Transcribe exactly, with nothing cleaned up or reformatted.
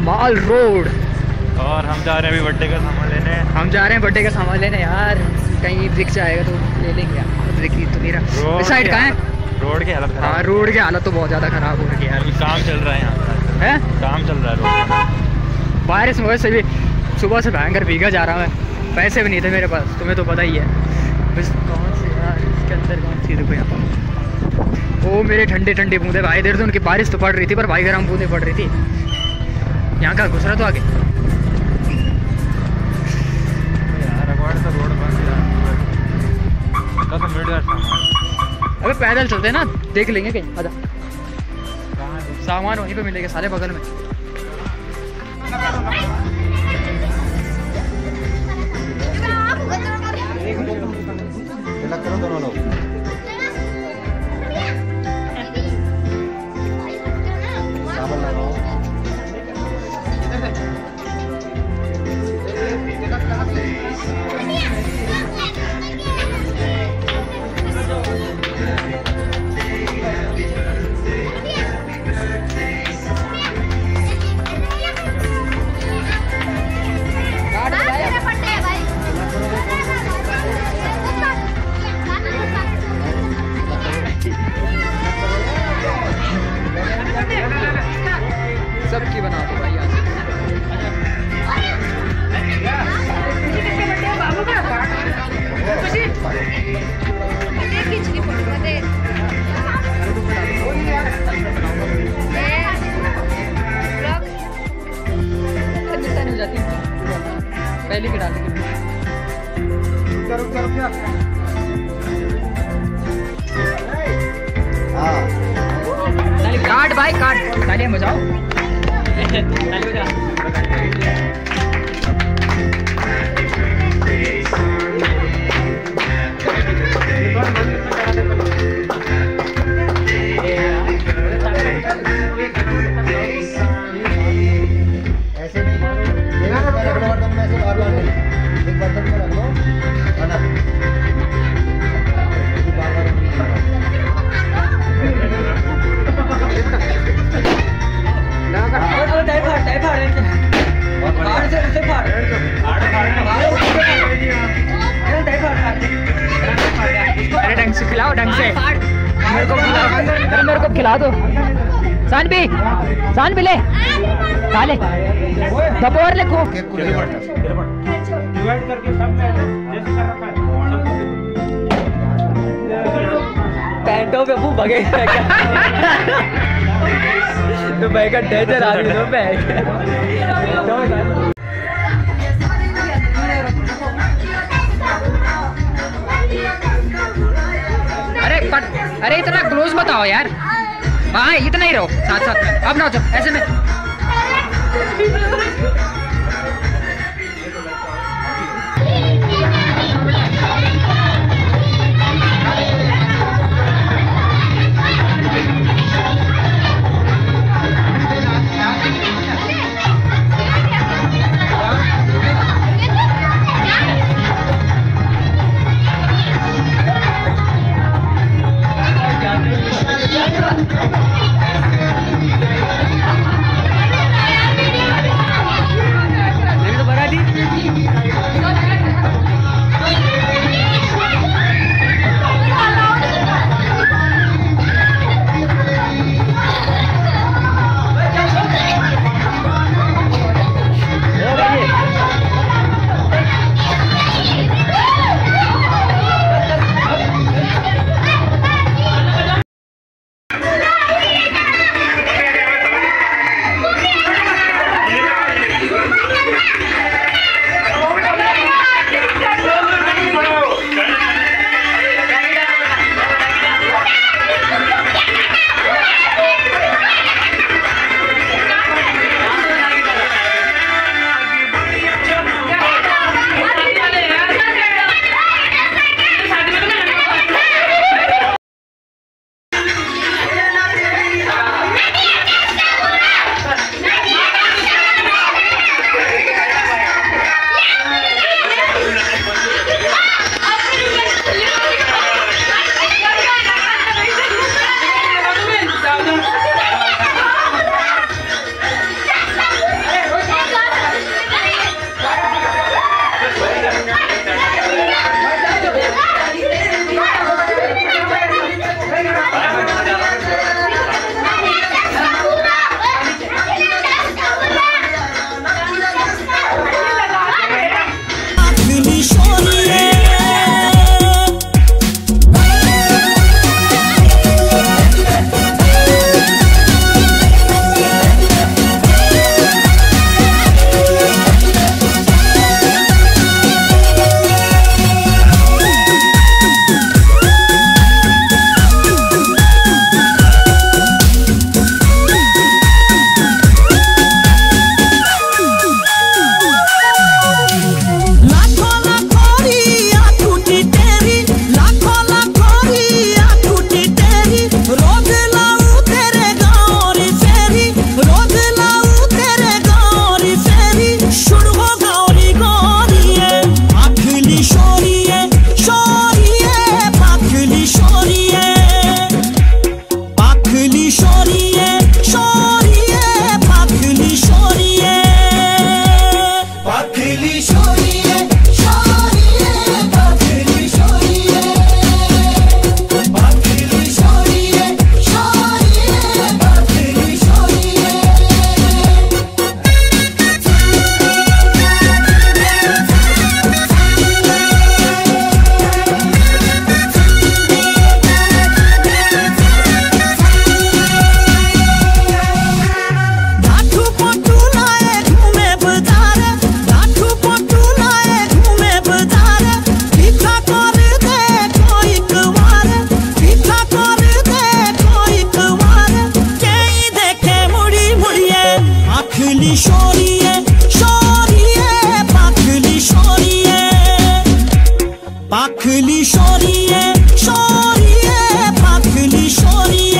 माल road और हम जा रहे हैं अभी बर्थडे का सामान लेने। हम जा रहे हैं बर्थडे का सामान लेने यार, कहीं रिक्शा आएगा तो ले लेंगे यार। देखिए तो मेरा साइड कहाँ है, रोड की हालत। हाँ रोड की हालत तो बहुत ज़्यादा खराब हो रही है यार। काम चल रहा है यहाँ है, काम चल रहा है रोड। बारिश वजह से भी सुबह से भयंकर भीगा जा रहा है। पैसे भी नहीं थे मेरे पास, तुम्हें तो पता ही है। बस कौन सी यार इसके अंदर कौन सी रुपये यहाँ। ओ मेरे ठंडे ठंडे बूंदे भाई। देर से उनकी बारिश तो पड़ रही थी पर भाई गर्म बूंदे पड़ रही थी। यहाँ का घुस रहा तो आगे यार, सा रोड बंद है। अबे पैदल चलते ना, देख लेंगे कहीं। आजा सामान वहीं पे मिलेगा साले, बगल में। सबकी बना दो भाई आज। पहले के डाल काट भाई काट, तालियां बजाओ खिला दो। सानबी सानबी ले साले दबोर ले खूब डिवाइड करके सब में जैसे कर रखा है। पैंटों पे वो भगे तो भाई का डेंजर आदमी तो बैग। अरे पट, अरे इतना क्लोज बताओ यार। हाँ इतना ही रहो साथ साथ में, अब ना हो जाओ ऐसे में। फाखली शौरिये शौरिये फाखली शौरिये।